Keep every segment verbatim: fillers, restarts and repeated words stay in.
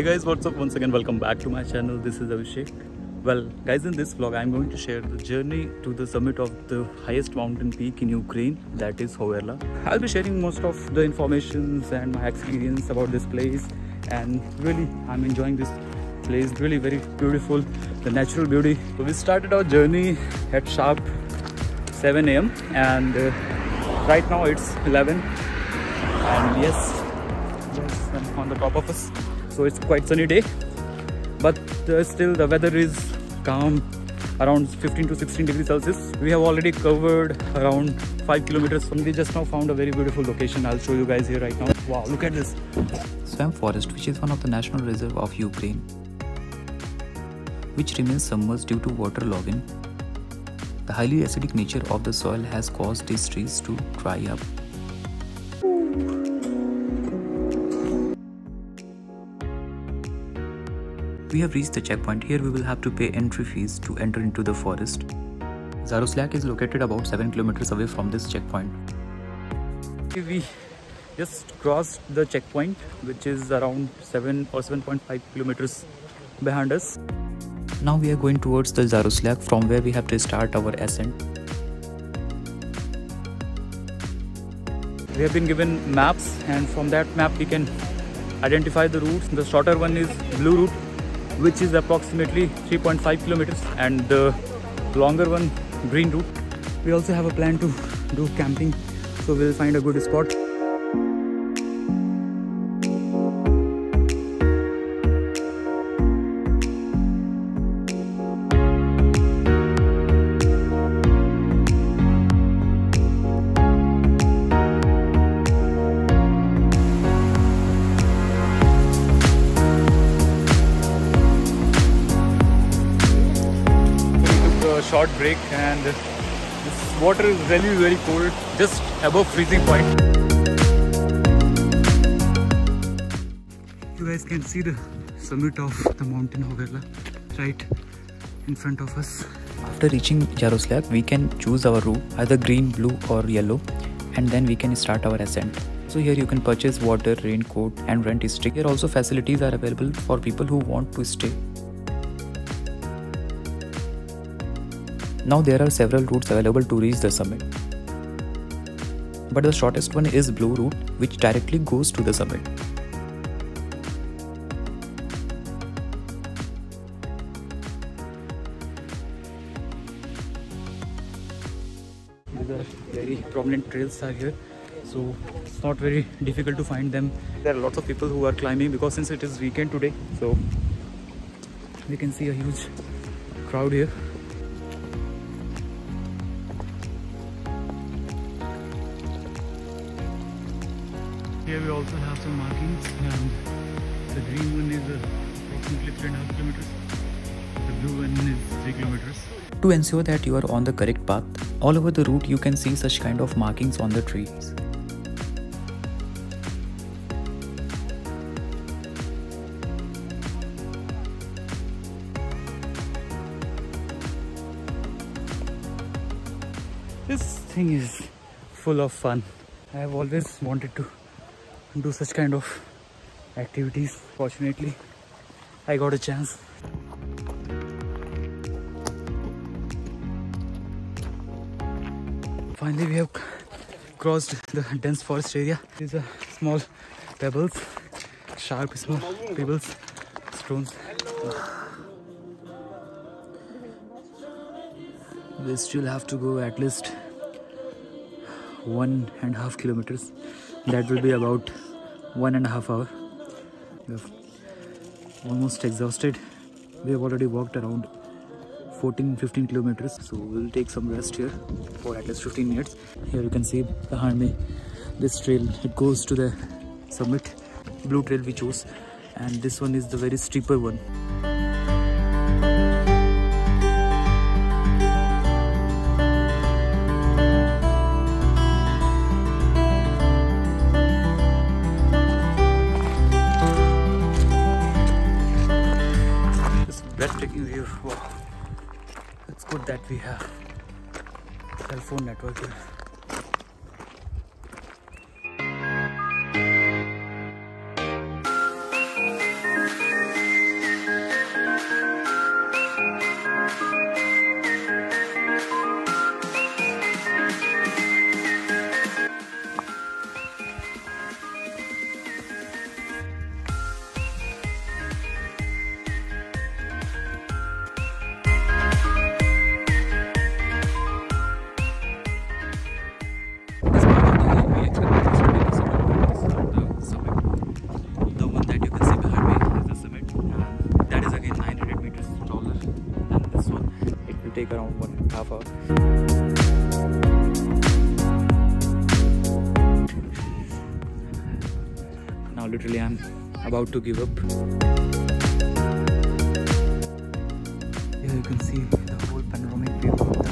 Hey guys, what's up? Once again, welcome back to my channel. This is Abhishek. Well guys, in this vlog I'm going to share the journey to the summit of the highest mountain peak in Ukraine, that is Hoverla. I'll be sharing most of the informations and my experience about this place, and really I'm enjoying this place. Really very beautiful, the natural beauty. So we started our journey at sharp seven A M and uh, right now it's eleven, and yes, yes I'm on the top of us. So it's quite sunny day, but uh, still the weather is calm, around fifteen to sixteen degrees Celsius. We have already covered around five kilometers from here. Just now found a very beautiful location. I'll show you guys here right now. Wow, look at this. Swamp forest, which is one of the national reserve of Ukraine, which remains submerged due to water logging. The highly acidic nature of the soil has caused these trees to dry up. We have reached the checkpoint. Here we will have to pay entry fees to enter into the forest. Zaroslyak is located about seven kilometers away from this checkpoint. We just crossed the checkpoint, which is around seven or seven point five kilometers behind us. Now we are going towards the Zaroslyak, from where we have to start our ascent. We have been given maps, and from that map we can identify the routes. The shorter one is blue route, which is approximately three point five kilometers, and the longer one, green route. We also have a plan to do camping, so we'll find a good spot. Short break, and this water is really very cold, just above freezing point. You guys can see the summit of the mountain Hoverla right in front of us. After reaching Jaroslav, we can choose our route, either green, blue or yellow, and then we can start our ascent. So here you can purchase water, raincoat and rent a stick. Here also facilities are available for people who want to stay. Now there are several routes available to reach the summit, but the shortest one is blue route, which directly goes to the summit. These are very prominent trails are here, so it's not very difficult to find them. There are lots of people who are climbing, because since it is weekend today, so we can see a huge crowd here. Here we also have some markings, and the green one is approximately three and a half kilometers, the blue one is three kilometers. To ensure that you are on the correct path, all over the route you can see such kind of markings on the trees. This thing is full of fun. I have always wanted to do such kind of activities. Fortunately, I got a chance. Finally, we have crossed the dense forest area. These are small pebbles, sharp small pebbles, stones. We still have to go at least one and a half kilometers. That will be about one and a half hour. We are almost exhausted. We have already walked around fourteen fifteen kilometers, so we'll take some rest here for at least fifteen minutes. Here you can see behind me this trail, it goes to the summit. Blue trail we chose, and this one is the very steeper one. Breathtaking view. Wow. It's good that we have cell phone network here. take around one and a half hour. Now literally I'm about to give up. Here you can see the whole panoramic view of the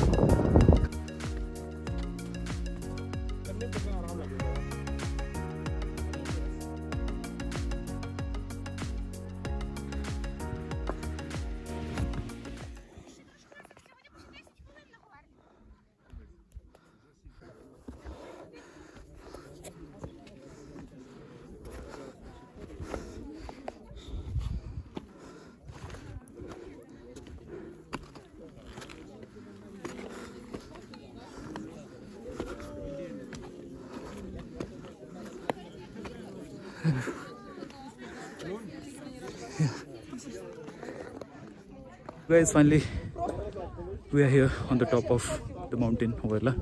Guys, finally we are here on the top of the mountain Hoverla,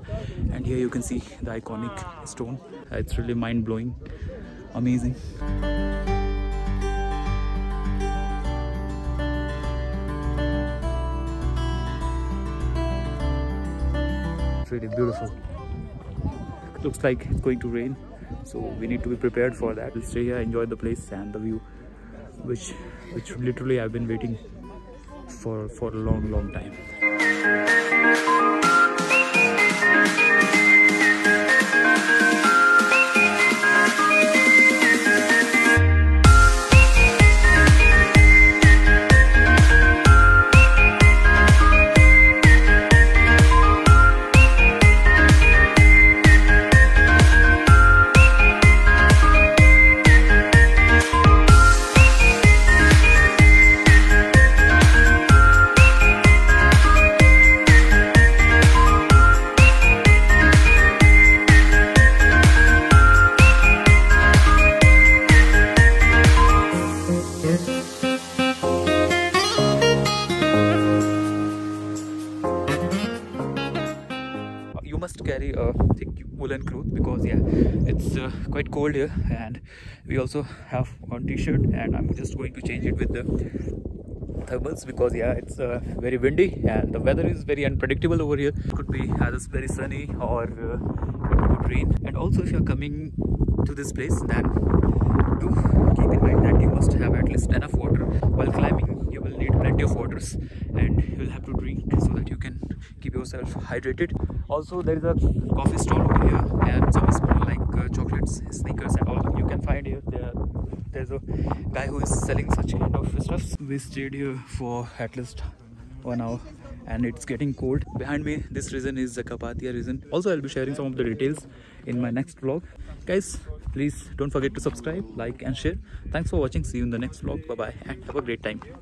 and here you can see the iconic stone. It's really mind-blowing, amazing. It's really beautiful. It looks like it's going to rain, so we need to be prepared for that. We'll stay here, enjoy the place and the view, which which literally I've been waiting for for a long long time. You must carry a thick woolen cloth because yeah, it's uh, quite cold here, and we also have one t-shirt, and I'm just going to change it with the thermals because yeah, it's uh, very windy and the weather is very unpredictable over here. It could be either very sunny or uh, it could rain. And also if you're coming to this place, then do keep in mind that you must have at least enough water. While climbing you will need plenty of waters and you will have to drink so that you can keep yourself hydrated. Also there is a coffee stall over here and some small like uh, chocolates, sneakers and all you can find here. There, there's a guy who is selling such kind of stuffs. We stayed here for at least one hour and it's getting cold. Behind me this region is the Carpathian region. Also I'll be sharing some of the details in my next vlog. Guys, please don't forget to subscribe, like and share. Thanks for watching. See you in the next vlog. Bye bye and have a great time.